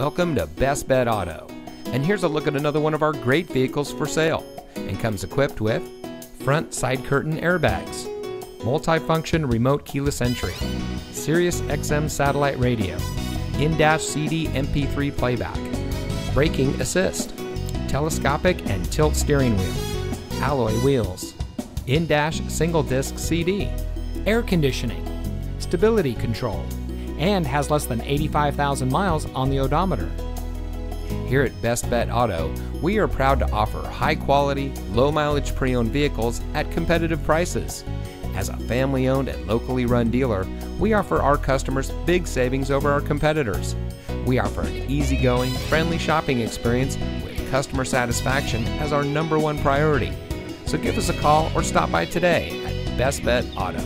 Welcome to Best Bet Auto, and here's a look at another one of our great vehicles for sale, and comes equipped with front side curtain airbags, multifunction remote keyless entry, Sirius XM satellite radio, in-dash CD MP3 playback, braking assist, telescopic and tilt steering wheel, alloy wheels, in-dash single disc CD, air conditioning, stability control, and has less than 85,000 miles on the odometer. Here at Best Bet Auto, we are proud to offer high-quality, low-mileage pre-owned vehicles at competitive prices. As a family-owned and locally run dealer, we offer our customers big savings over our competitors. We offer an easygoing, friendly shopping experience with customer satisfaction as our number one priority. So give us a call or stop by today at Best Bet Auto.